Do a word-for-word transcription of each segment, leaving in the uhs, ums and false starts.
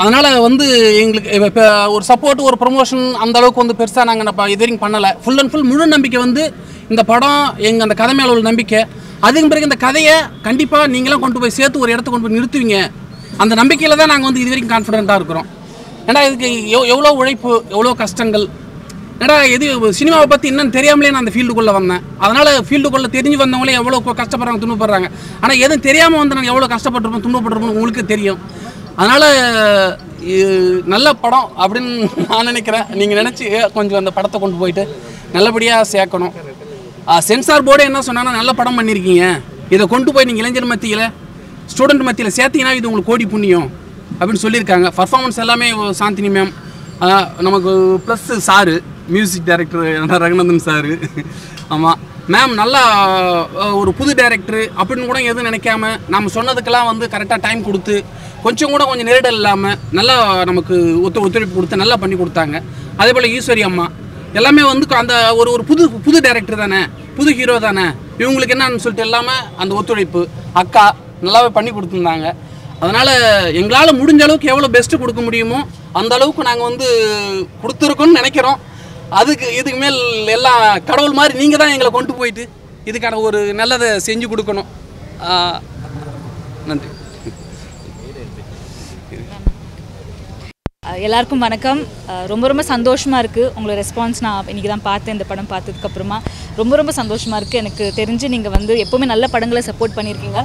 அதனால் வந்து எங்களுக்கு இப்போ ஒரு சப்போர்ட், ஒரு ப்ரொமோஷன் அந்தளவுக்கு வந்து பெருசாக நாங்கள் நான் இது வரைக்கும் பண்ணலை. ஃபுல் அண்ட் ஃபுல் முழு நம்பிக்கை வந்து இந்த படம், எங்கள் அந்த கதை மேலே உள்ள நம்பிக்கை. அதுக்கு பிறகு இந்த கதையை கண்டிப்பாக நீங்களாம் கொண்டு போய் சேர்த்து ஒரு இடத்த கொண்டு போய் நிறுத்துவீங்க. அந்த நம்பிக்கையில் தான் நாங்கள் வந்து இது வரைக்கும் கான்ஃபிடென்ட்டாக இருக்கிறோம். ஏன்னா இதுக்கு எவ் எவ்வளோ உழைப்பு, எவ்வளோ கஷ்டங்கள். ஏன்னா எது சினிமாவை பற்றி என்னன்னு தெரியாமலே நான் அந்த ஃபீல்டுக்குள்ளே வந்தேன். அதனால் ஃபீல்டுக்குள்ளே தெரிஞ்சு வந்தவங்களே எவ்வளோ கஷ்டப்படுறாங்க, துன்பப்படுறாங்க. ஆனால் எதுவும் தெரியாமல் வந்து நாங்கள் எவ்வளோ கஷ்டப்பட்டுருப்போம், துன்பப்பட்டுருப்போம் உங்களுக்கு தெரியும். அதனால் நல்ல படம் அப்படின்னு நான் நினைக்கிறேன். நீங்கள் நினச்சி கொஞ்சம் அந்த படத்தை கொண்டு போயிட்டு நல்லபடியாக சேர்க்கணும். சென்சார் போர்டே என்ன சொன்னாங்கன்னா, நல்ல படம் பண்ணியிருக்கீங்க, இதை கொண்டு போய் நீங்கள் இளைஞர் மத்தியில், ஸ்டூடெண்ட் மத்தியில் சேர்த்திங்கன்னா இது உங்களுக்கு கோடி புண்ணியம் அப்படின்னு சொல்லியிருக்காங்க. பர்ஃபார்மன்ஸ் எல்லாமே சாந்தினி மேம், நமக்கு plus sir music director Ranganathan sir. ஆமாம் மேம், நல்லா ஒரு புது டைரக்டரு அப்படின்னு கூட எதுவும் நினைக்காம நம்ம சொன்னதுக்கெல்லாம் வந்து கரெக்டாக டைம் கொடுத்து, கொஞ்சம் கூட கொஞ்சம் நெருடல் இல்லாமல் நல்லா நமக்கு ஒத்து ஒத்துழைப்பு கொடுத்து நல்லா பண்ணி கொடுத்தாங்க. அதே போல் ஈஸ்வரி அம்மா எல்லாமே வந்து அந்த ஒரு ஒரு புது புது டைரக்டர் தானே, புது ஹீரோ தானே, இவங்களுக்கு என்னன்னு சொல்லிட்டு இல்லாமல் அந்த ஒத்துழைப்பு அக்கா நல்லாவே பண்ணி கொடுத்துருந்தாங்க. அதனால் எங்களால் முடிஞ்ச அளவுக்கு எவ்வளோ பெஸ்ட்டு கொடுக்க முடியுமோ அந்த அளவுக்கு நாங்கள் வந்து கொடுத்துருக்கோன்னு நினைக்கிறோம். அதுக்கு இதுக்கு மேல் எல்லாம் கடவுள் மாதிரி நீங்கள் தான் எங்களை கொண்டு போயிட்டு இதுக்கான ஒரு நல்லதை செஞ்சு கொடுக்கணும். நன்றி. எல்லாருக்கும் வணக்கம். ரொம்ப ரொம்ப சந்தோஷமாக இருக்குது. உங்களோட ரெஸ்பான்ஸ் நான் இன்றைக்கி தான் பார்த்தேன். இந்த படம் பார்த்ததுக்கப்புறமா ரொம்ப ரொம்ப சந்தோஷமாக இருக்குது. எனக்கு தெரிஞ்சு நீங்கள் வந்து எப்போவுமே நல்ல படங்களை சப்போர்ட் பண்ணியிருக்கீங்க.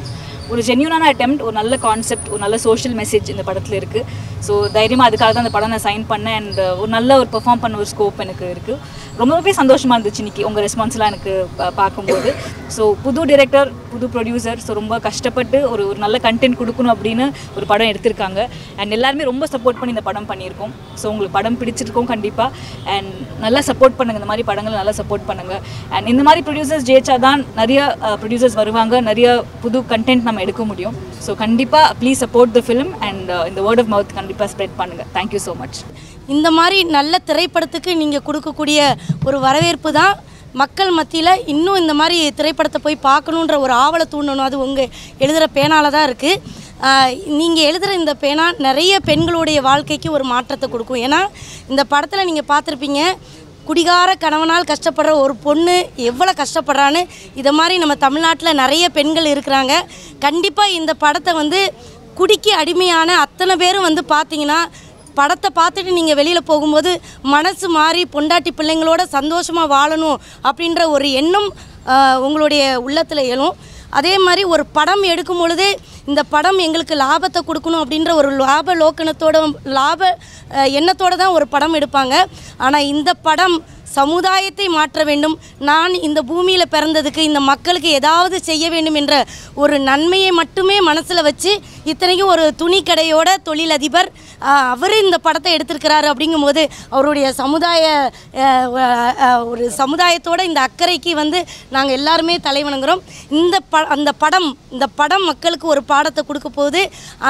ஒரு ஜென்யூனான அட்டெம்ப்ட், ஒரு நல்ல கான்செப்ட், ஒரு நல்ல சோஷியல் மெசேஜ் இந்த படத்தில் இருக்குது. ஸோ தைரியமாக அதுக்காக தான் அந்த படம் நான் சைன் பண்ணேன். அண்ட் ஒரு நல்ல ஒரு பெர்ஃபார்ம் பண்ண ஒரு ஸ்கோப் எனக்கு இருக்குது. ரொம்பவே சந்தோஷமாக இருந்துச்சு இன்றைக்கி உங்கள் ரெஸ்பான்ஸ்லாம் எனக்கு பார்க்கும்போது. ஸோ புது டிரெக்டர், புது ப்ரொடியூசர், ஸோ ரொம்ப கஷ்டப்பட்டு ஒரு ஒரு நல்ல கண்டென்ட் கொடுக்கணும் அப்படின்னு ஒரு படம் எடுத்திருக்காங்க. அண்ட் எல்லாருமே ரொம்ப சப்போர்ட் பண்ணி இந்த படம் பண்ணியிருக்கோம். ஸோ உங்களுக்கு படம் பிடிச்சிருக்கோம் கண்டிப்பாக. அண்ட் நல்லா சப்போர்ட் பண்ணுங்கள், இந்த மாதிரி படங்களை நல்லா சப்போர்ட் பண்ணுங்கள். அண்ட் இந்த மாதிரி ப்ரொடியூசர்ஸ் ஜெயிச்சா தான் நிறைய ப்ரொடியூசர்ஸ் வருவாங்க, நிறைய புது கண்டென்ட் நம்ம எடுக்க முடியும். ஸோ கண்டிப்பாக please support the film and இந்த வேர்ட் ஆஃப் மவுத் கண்டிப்பாக ஸ்ப்ரெட் பண்ணுங்கள். Thank you so much. இந்த மாதிரி நல்ல திரைப்படத்துக்கு நீங்கள் கொடுக்கக்கூடிய ஒரு வரவேற்பு தான் மக்கள் மத்தியில் இன்னும் இந்த மாதிரி திரைப்படத்தை போய் பார்க்கணுன்ற ஒரு ஆவலை தூண்டணும். அது உங்கள் எழுதுகிற பேனால தான் இருக்குது. நீங்கள் எழுதுகிற இந்த பேனா நிறைய பெண்களுடைய வாழ்க்கைக்கு ஒரு மாற்றத்தை கொடுக்கும். ஏன்னா இந்த படத்தில் நீங்கள் பார்த்துருப்பீங்க, குடிகார கணவனால் கஷ்டப்படுற ஒரு பொண்ணு எவ்வளோ கஷ்டப்படுறான்னு. இதை மாதிரி நம்ம தமிழ்நாட்டில் நிறைய பெண்கள் இருக்கிறாங்க. கண்டிப்பாக இந்த படத்தை வந்து குடிக்கு அடிமையான அத்தனை பேரும் வந்து பார்த்தீங்கன்னா, படத்தை பார்த்துட்டு நீங்கள் வெளியில் போகும்போது மனசு மாறி பொண்டாட்டி பிள்ளைங்களோட சந்தோஷமாக வாழணும் அப்படின்ற ஒரு எண்ணம் உங்களுடைய உள்ளத்தில் எழும். அதே மாதிரி ஒரு படம் எடுக்கும் பொழுது இந்த படம் எங்களுக்கு லாபத்தை கொடுக்கணும் அப்படின்ற ஒரு லாப லோக்கணத்தோட லாப எண்ணத்தோடு தான் ஒரு படம் எடுப்பாங்க. ஆனால் இந்த படம் சமுதாயத்தை மாற்ற வேண்டும், நான் இந்த பூமியில் பிறந்ததுக்கு இந்த மக்களுக்கு ஏதாவது செய்ய வேண்டும் என்ற ஒரு நன்மையை மட்டுமே மனசில் வச்சு, இத்தனைக்கும் ஒரு துணி கடையோட தொழிலதிபர் அவர் இந்த படத்தை எடுத்திருக்கிறாரு. அப்படிங்கும்போது அவருடைய சமுதாய ஒரு சமுதாயத்தோட இந்த அக்கறைக்கு வந்து நாங்கள் எல்லாருமே தலைவணங்குறோம். இந்த ப அந்த படம் இந்த படம் மக்களுக்கு ஒரு பாடத்தை கொடுக்க போது,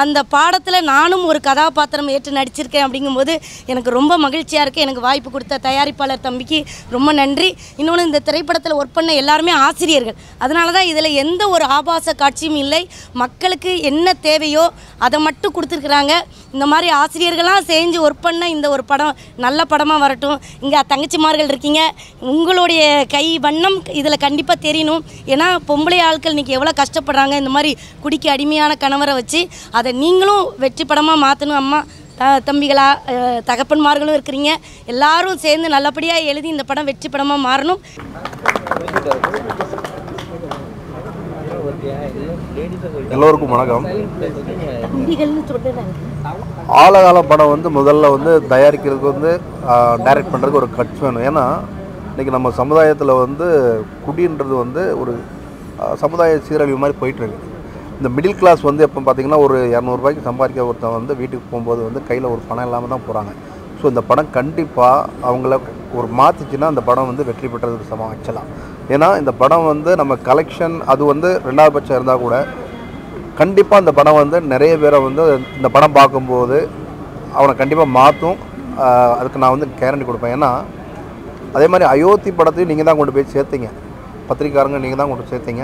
அந்த பாடத்தில் நானும் ஒரு கதாபாத்திரம் ஏற்று நடிச்சிருக்கேன். அப்படிங்கும்போது எனக்கு ரொம்ப மகிழ்ச்சியாக இருக்குது. எனக்கு வாய்ப்பு கொடுத்த தயாரிப்பாளர் தம்பிக்கு ரொம்ப நன்றி. இன்னொன்று, இந்த திரைப்படத்தில் ஒர்க் பண்ண எல்லாருமே ஆசிரியர்கள். அதனால தான் இதில் எந்த ஒரு ஆபாச காட்சியும் இல்லை. மக்களுக்கு என்ன தேவையோ அதை மட்டும் கொடுத்துருக்குறாங்க. இந்த மாதிரி ஆசிரியர்களாக செஞ்சு ஒர்க் பண்ண இந்த ஒரு படம் நல்ல படமாக வரட்டும். இங்கே தங்கச்சிமார்கள் இருக்கீங்க, உங்களுடைய கை வண்ணம் இதில் கண்டிப்பாக தெரியணும். ஏன்னா பொம்பளை ஆட்கள் இன்றைக்கி எவ்வளோ கஷ்டப்படுறாங்க இந்த மாதிரி குடிக்க அடிமையான கணவரை வச்சு. அதை நீங்களும் வெற்றி படமாக மாற்றணும். அம்மா த தம்பிகளா தகப்பன்மார்களும் இருக்கிறீங்க, எல்லாரும் சேர்ந்து நல்லபடியாக எழுதி இந்த படம் வெற்றி படமாக மாறணும். எல்லோருக்கும் வணக்கம். ஆழகால படம் வந்து முதல்ல வந்து தயாரிக்கிறதுக்கு வந்து டைரக்ட் பண்ணுறதுக்கு ஒரு கட்சி வேணும். ஏன்னா இன்றைக்கி நம்ம சமுதாயத்தில் வந்து குடின்றது வந்து ஒரு சமுதாய சீரழிவு மாதிரி போயிட்டுருக்கு. இந்த மிடில் கிளாஸ் வந்து எப்போ பார்த்திங்கன்னா ஒரு இரநூறுபாய்க்கு சம்பாதிக்க ஒருத்தன் வந்து வீட்டுக்கு போகும்போது வந்து கையில் ஒரு பணம் இல்லாமல் தான் போகிறாங்க. ஸோ இந்த படம் கண்டிப்பாக அவங்கள ஒரு மாற்றிச்சின்னா அந்த படம் வந்து வெற்றி பெற்றதுக்கு சமம் ஆக்சுவலாக. ஏனா இந்த படம் வந்து நம்ம கலெக்ஷன் அது வந்து இரண்டாவது பட்சம் இருந்தா கூட கண்டிப்பா இந்த படம் வந்து நிறைய பேரை வந்து இந்த படம் பாக்கும்போது அவன கண்டிப்பா மாத்தும் அதுக்கு நான் வந்து கேரண்டி கொடுப்பேன் ஏனா அதே மாதிரி அயோத்தி படத்தை நீங்க தான் கொண்டு போய் சேர்த்தீங்க பத்திரிகாரங்க நீங்க தான் கொண்டு சேர்த்தீங்க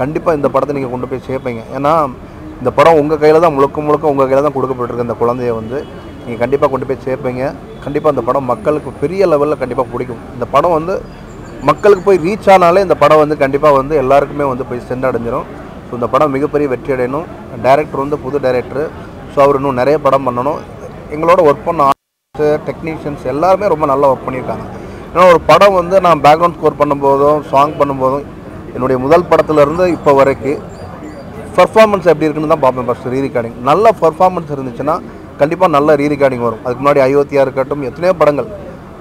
கண்டிப்பா இந்த படத்தை நீங்க கொண்டு போய் சேர்ப்பீங்க ஏனா இந்த படம் உங்க கையில தான் முழுக்க முழுக்க உங்க கையில தான் கொடுக்கப்பட்டிருக்கு இந்த குழந்தையை வந்து நீங்க கண்டிப்பா கொண்டு போய் சேர்ப்பீங்க கண்டிப்பா இந்த படம் மக்களுக்கு பெரிய லெவல்ல கண்டிப்பா பிடிக்கும் இந்த படம் வந்து மக்களுக்கு போய் ரீச் ஆனாலே இந்த படம் வந்து கண்டிப்பா வந்து எல்லாருக்குமே வந்து போய் சென்றடைஞ்சிரும் சோ இந்த படம் மிகப்பெரிய வெற்றி அடையணும் டைரக்டர் வந்து புது டைரக்டர் சோ அவர் இன்னும் நிறைய படம் பண்ணனும் எங்களோட வர்க் பண்ண ஆர்டிஸ்ட் டெக்னீஷியன்ஸ் எல்லாரும் ரொம்ப நல்லா வர்க் பண்ணிருக்காங்க நான் ஒரு படம் வந்து நான் பேக்ரவுண்ட் ஸ்கோர் பண்ணும்போது சாங் பண்ணும்போது என்னோட முதல் படத்துல இருந்து இப்ப வரைக்கும் 퍼ஃபார்மன்ஸ் எப்படி இருக்குன்னு தான் பாப்பேன் ஃபர்ஸ்ட் ரீ ரெக்கார்டிங் நல்ல 퍼ஃபார்மன்ஸ் இருந்துச்சுனா கண்டிப்பா நல்ல ரீ ரெக்கார்டிங் வரும் அதுக்கு முன்னாடி அயோத்தியா இருக்கட்டும் எத்தனை படங்கள்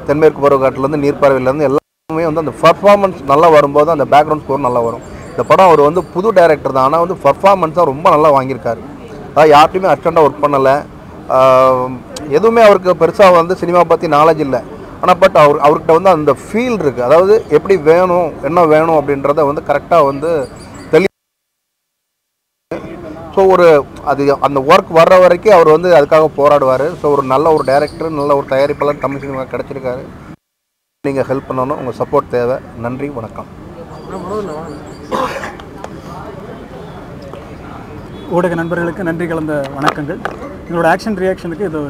தென்மேற்கு பருவகாட்டில இருந்து நீர்பார்வையில இருந்து எல்லாமே வந்து அந்த 퍼ஃபார்மன்ஸ் நல்லா வரும்போது அந்த பேக்ரவுண்ட் ஸ்கோர் நல்லா வரும் இந்த படம் அவர் வந்து புது டைரக்டர் தான் ஆனா வந்து 퍼ஃபார்மன்ஸா ரொம்ப நல்லா வாங்கி இருக்காரு அதாவது யார்ட்டுமே அஸ்டண்டா வர்க் பண்ணல எதுமே அவருக்கு பெருசா வந்து சினிமா பத்தி knowledge இல்ல ஆனா பட் அவர் அவர்கிட்ட வந்து அந்த ஃபீல் இருக்கு அதாவது எப்படி வேணும் என்ன வேணும் அப்படின்றதை வந்து கரெக்ட்டா வந்து சோ ஒரு அது அந்த வர்க் வர்ற வரைக்கும் அவர் வந்து அதுக்காக போராடுவார் சோ ஒரு நல்ல ஒரு டைரக்டர் நல்ல ஒரு தயாரிப்பாளர் தமிழ் சினிமாக்கு கிடைச்சிருக்காரு நீங்க ஹெல்ப் பண்ணனும் உங்க சப்போர்ட் தேவை நன்றி வணக்கம் ஊடக நண்பர்களுக்கு நன்றி கலந்த வணக்கங்கள் எங்களோட ஆக்ஷன் ரியாக்ஷனுக்கு இது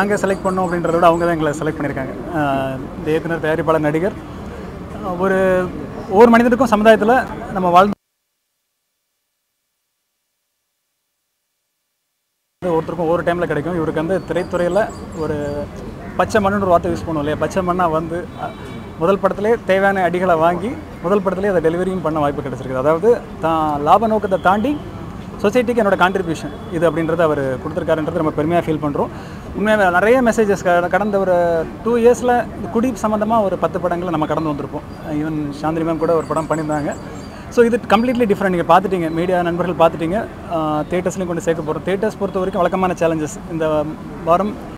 நாங்க செலக்ட் பண்ணோம் அப்படின்றத விட அவங்க தான் எங்களை செலக்ட் பண்ணிருக்காங்க இயக்குனர் தயாரிப்பாளர் நடிகர் ஒரு ஒரு மனிதனுக்கும் சமுதாயத்துல நம்ம வாழ்ந்து ஒருத்தருக்கும் ஒரு டைம்ல கிடைக்கும் இவருக்கு வந்து திரைத்துறையில ஒரு பச்சை மண்ணுன்ற வார்த்தை யூஸ் பண்ணுவோம் இல்லையா பச்சை மண்ணா வந்து முதல் படத்திலே தேவையான அடிகளை வாங்கி முதல் படத்திலே அதை டெலிவரியும் பண்ண வாய்ப்பு கிடைச்சிருக்குது அதாவது தான் லாப நோக்கத்தை தாண்டி சொசைட்டிக்கு என்னோட கான்ட்ரிபியூஷன் இது அப்படின்றது அவர் கொடுத்துருக்காருன்றது நம்ம பெருமையாக ஃபீல் பண்ணுறோம் உண்மையாக நிறைய மெசேஜஸ் கடந்த ஒரு டூ இயர்ஸில் குடி சம்மந்தமாக ஒரு பத்து படங்களை நம்ம கடந்து வந்திருப்போம் ஈவன் சாந்தினி மேம் கூட ஒரு படம் பண்ணியிருந்தாங்க ஸோ இது கம்ப்ளீட்லி டிஃப்ரெண்ட் நீங்கள் பார்த்துட்டீங்க மீடியா நண்பர்கள் பார்த்துட்டீங்க தேட்டர்ஸ்லையும் கொண்டு சேர்க்க போகிறோம் தேட்டர்ஸ் பொறுத்த வரைக்கும் வழக்கமான சேலஞ்சஸ் இந்த வாரம்